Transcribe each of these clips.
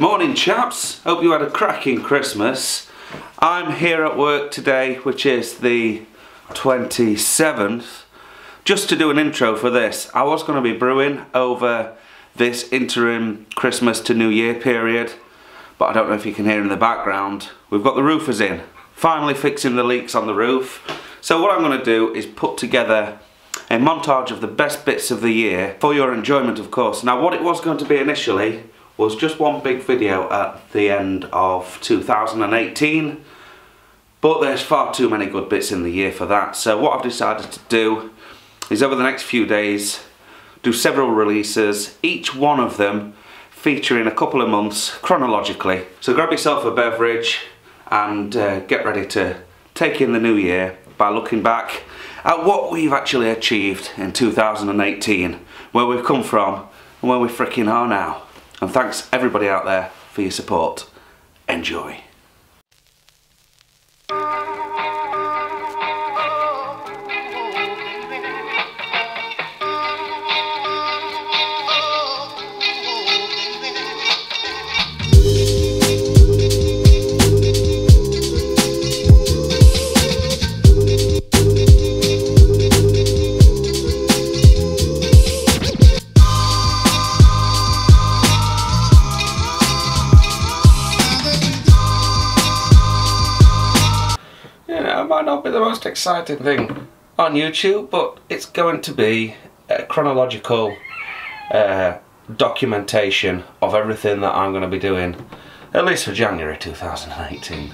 Morning chaps, hope you had a cracking Christmas. I'm here at work today, which is the 27th, just to do an intro for this. I was going to be brewing over this interim Christmas to New Year period, but I don't know if you can hear in the background, we've got the roofers in, finally fixing the leaks on the roof. So what I'm going to do is put together a montage of the best bits of the year for your enjoyment, of course. Now what it was going to be initially was just one big video at the end of 2018, but there's far too many good bits in the year for that. So what I've decided to do is over the next few days do several releases, each one of them featuring a couple of months chronologically. So grab yourself a beverage and get ready to take in the new year by looking back at what we've actually achieved in 2018, where we've come from and where we freaking are now. And thanks everybody out there for your support. Enjoy. Not be the most exciting thing on YouTube, but it's going to be a chronological documentation of everything that I'm going to be doing, at least for January 2018.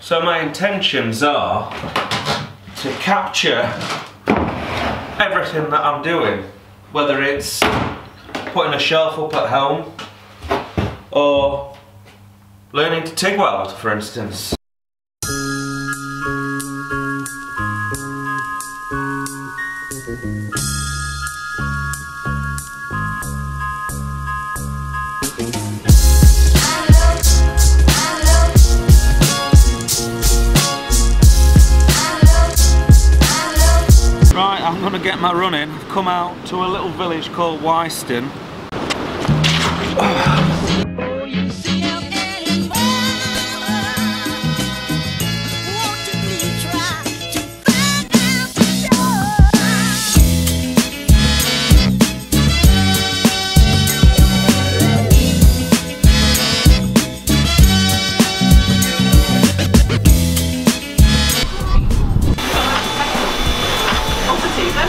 So my intentions are to capture everything that I'm doing, whether it's putting a shelf up at home, or learning to TIG weld, for instance. Right, I'm gonna get my run in. I've come out to a little village called Wyston.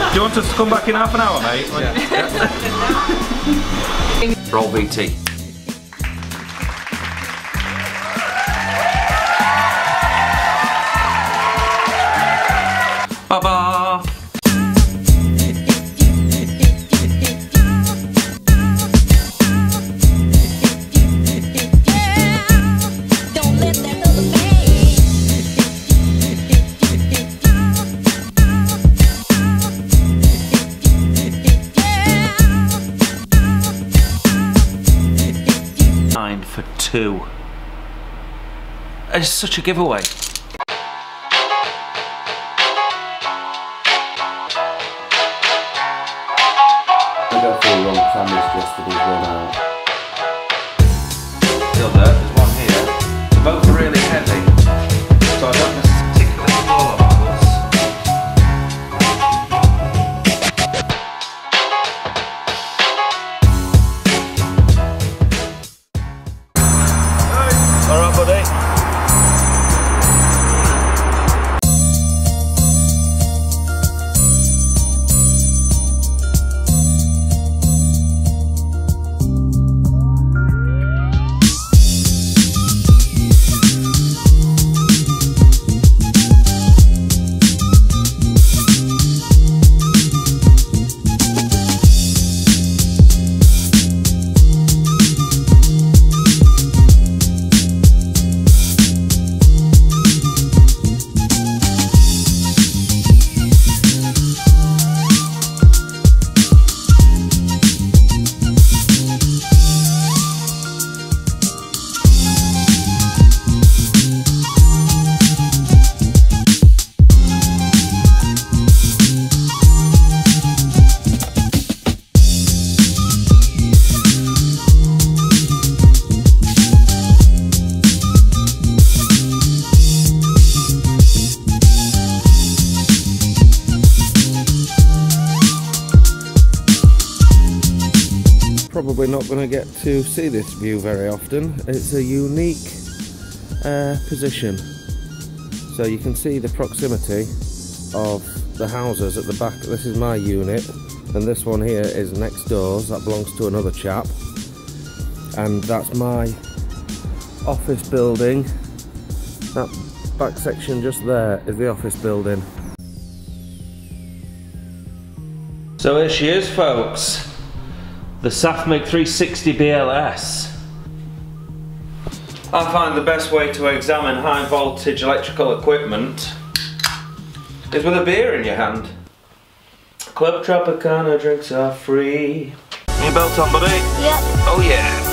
Do you want us to come back in half an hour, mate? Yeah. Roll VT. Ba-ba! For two. It's such a giveaway. I got for a long time yesterday, out. Still there, there's one here. They're both really heavy, so I don't particularly fall probably not going to get to see this view very often. It's a unique position. So you can see the proximity of the houses at the back. This is my unit, and this one here is next doors. That belongs to another chap, and that's my office building. That back section just there is the office building. So here she is, folks, the Safmig 360 BLS. I find the best way to examine high voltage electrical equipment is with a beer in your hand. Club Tropicana drinks are free. You belt on, buddy? Yep. Oh yeah.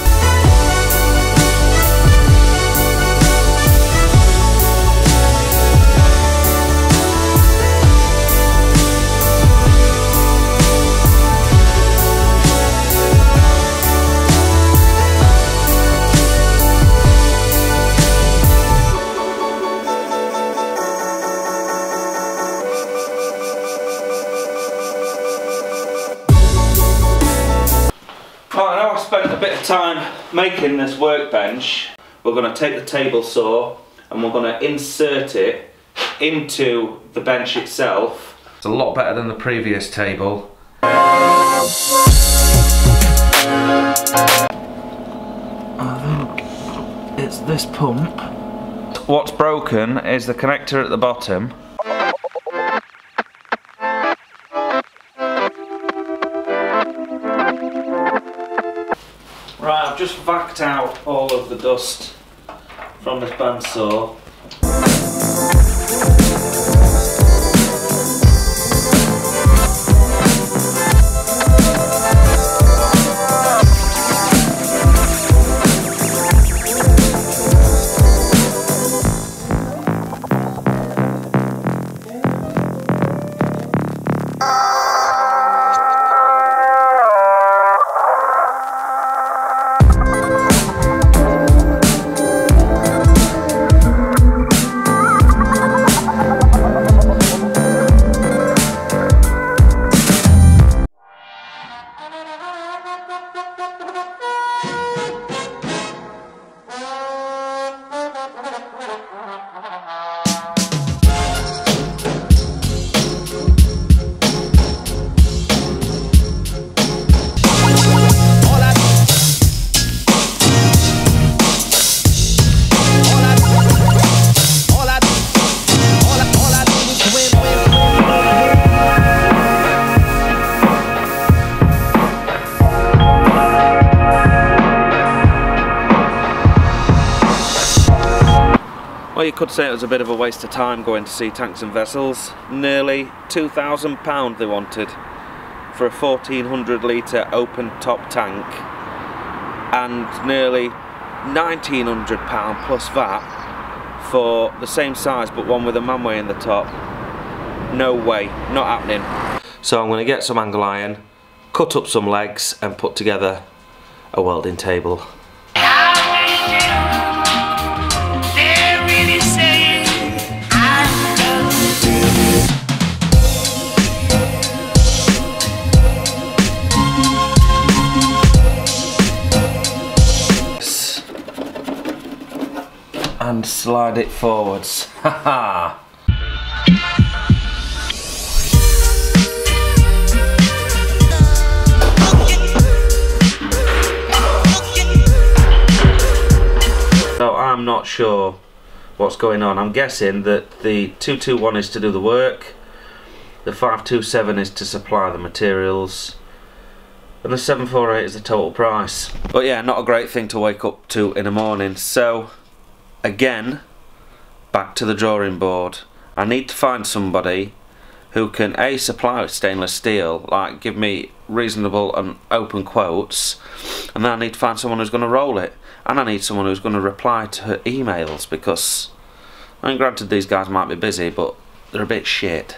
Time making this workbench, we're going to take the table saw and we're going to insert it into the bench itself. It's a lot better than the previous table. I think it's this pump. What's broken is the connector at the bottom. Right, I've just vacuumed out all of the dust from this bandsaw. You could say it was a bit of a waste of time going to see Tanks and Vessels. Nearly £2,000 they wanted for a 1400 litre open top tank, and nearly £1,900 plus VAT for the same size but one with a manway in the top. No way, not happening. So I'm going to get some angle iron, cut up some legs and put together a welding table. And slide it forwards. Haha! So I'm not sure what's going on. I'm guessing that the 221 is to do the work, the 527 is to supply the materials, and the 748 is the total price. But yeah, not a great thing to wake up to in the morning. So again, back to the drawing board. I need to find somebody who can A, supply stainless steel, like give me reasonable and open quotes, and then I need to find someone who's going to roll it, and I need someone who's going to reply to her emails, because I mean, granted these guys might be busy, but they're a bit shit.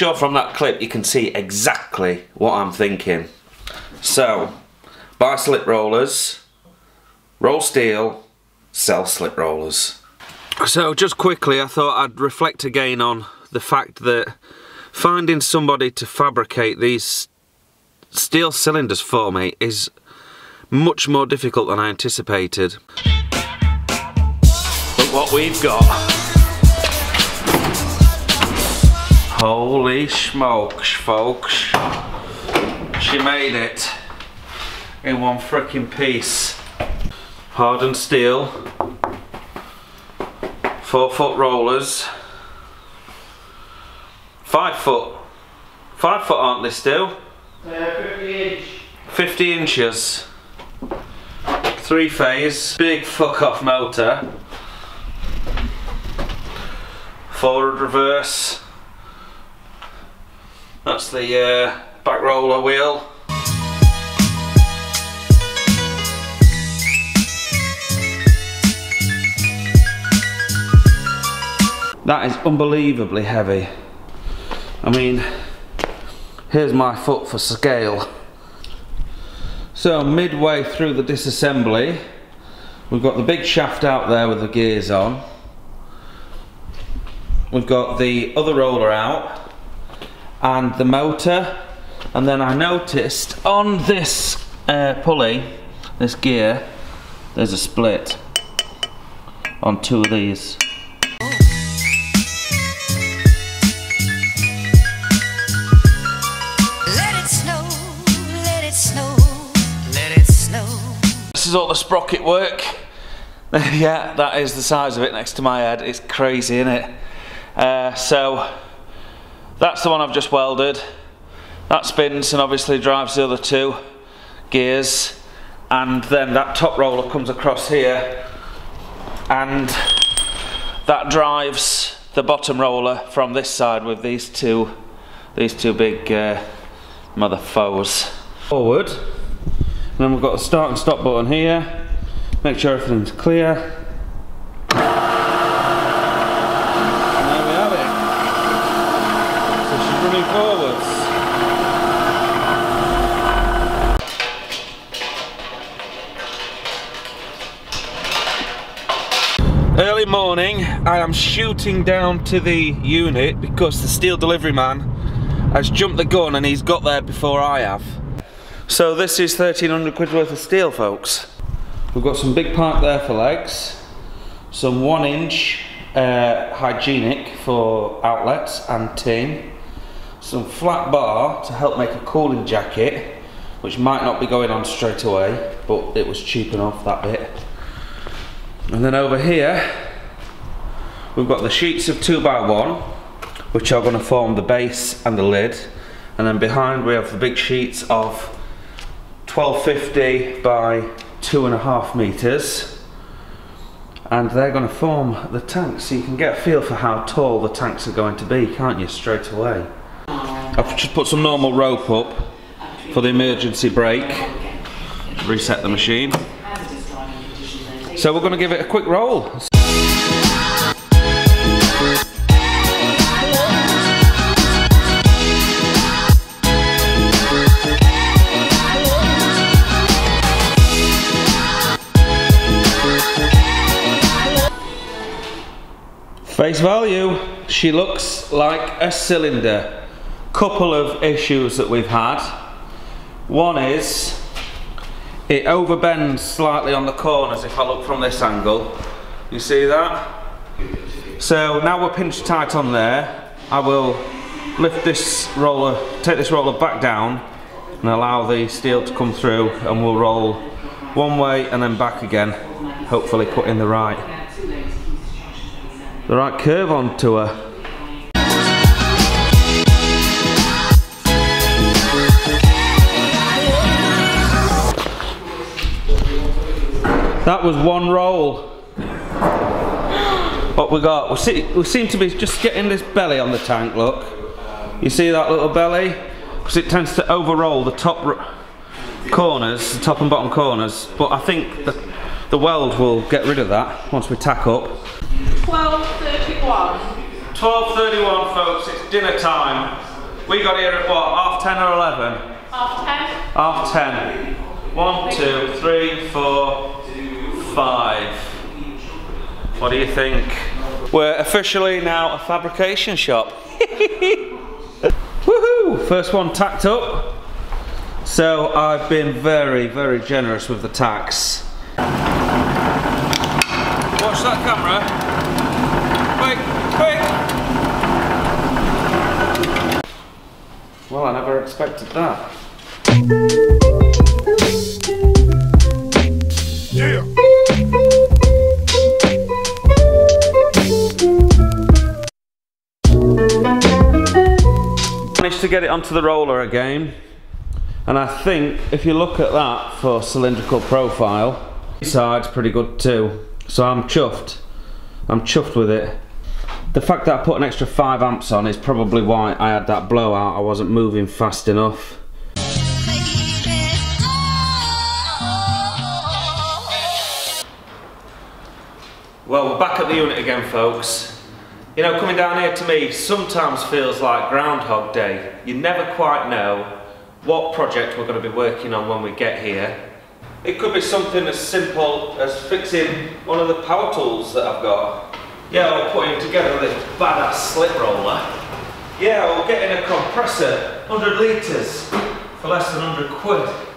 sure from that clip you can see exactly what I'm thinking. So, buy slip rollers, roll steel, sell slip rollers. So just quickly, I thought I'd reflect again on the fact that finding somebody to fabricate these steel cylinders for me is much more difficult than I anticipated. Look what we've got. Holy smokes, folks. She made it in one frickin' piece. Hardened steel, 4 foot rollers, 5 foot. 5 foot, aren't they still? 50 inch. 50 inches. 3 phase, big fuck off motor. Forward reverse. That's the back roller wheel. That is unbelievably heavy. I mean, here's my foot for scale. So midway through the disassembly, we've got the big shaft out there with the gears on. We've got the other roller out and the motor, and then I noticed on this pulley, this gear, there's a split on 2 of these. Is all the sprocket work. Yeah, that is the size of it next to my head. It's crazy, isn't it? So that's the one I've just welded. That spins and obviously drives the other 2 gears, and then that top roller comes across here and that drives the bottom roller from this side with these two big motherfuckers. Forward. Then we've got a start and stop button here. Make sure everything's clear. And there we have it. So she's running forwards. Early morning, I am shooting down to the unit because the steel delivery man has jumped the gun and he's got there before I have. So this is 1300 quid worth of steel, folks. We've got some big pipe there for legs, some 1 inch hygienic for outlets and tin, some flat bar to help make a cooling jacket, which might not be going on straight away, but it was cheap enough, that bit. And then over here, we've got the sheets of 2x1, which are gonna form the base and the lid. And then behind we have the big sheets of 1250 by 2.5 meters, and they're going to form the tanks, so you can get a feel for how tall the tanks are going to be, can't you, straight away. I've just put some normal rope up for the emergency brake, reset the machine. So we're going to give it a quick roll. Face value, she looks like a cylinder. Couple of issues that we've had. One is, it overbends slightly on the corners if I look from this angle. You see that? So now we're pinched tight on there. I will lift this roller, take this roller back down and allow the steel to come through, and we'll roll one way and then back again, hopefully putting the right curve onto her. That was one roll. What we got? We seem to be just getting this belly on the tank, look. You see that little belly? Because it tends to overroll the top corners, the top and bottom corners, but I think the weld will get rid of that once we tack up. 12:31. 12:31, folks, it's dinner time. We got here at what, half 10 or 11? Half 10. 1, 2, 3, 4, 5. What do you think? We're officially now a fabrication shop. Woohoo! First one tacked up. So I've been very, very generous with the tacks. Watch that camera. Quick, quick! Well, I never expected that. Yeah! Managed to get it onto the roller again. And I think if you look at that for cylindrical profile, the side's pretty good too. So I'm chuffed with it. The fact that I put an extra 5 amps on is probably why I had that blowout. I wasn't moving fast enough. Well, we're back at the unit again, folks. You know, coming down here to me sometimes feels like Groundhog Day. You never quite know what project we're going to be working on when we get here. It could be something as simple as fixing one of the power tools that I've got. Yeah, or putting together this badass slit roller. Yeah, or getting a compressor, 100 litres, for less than 100 quid.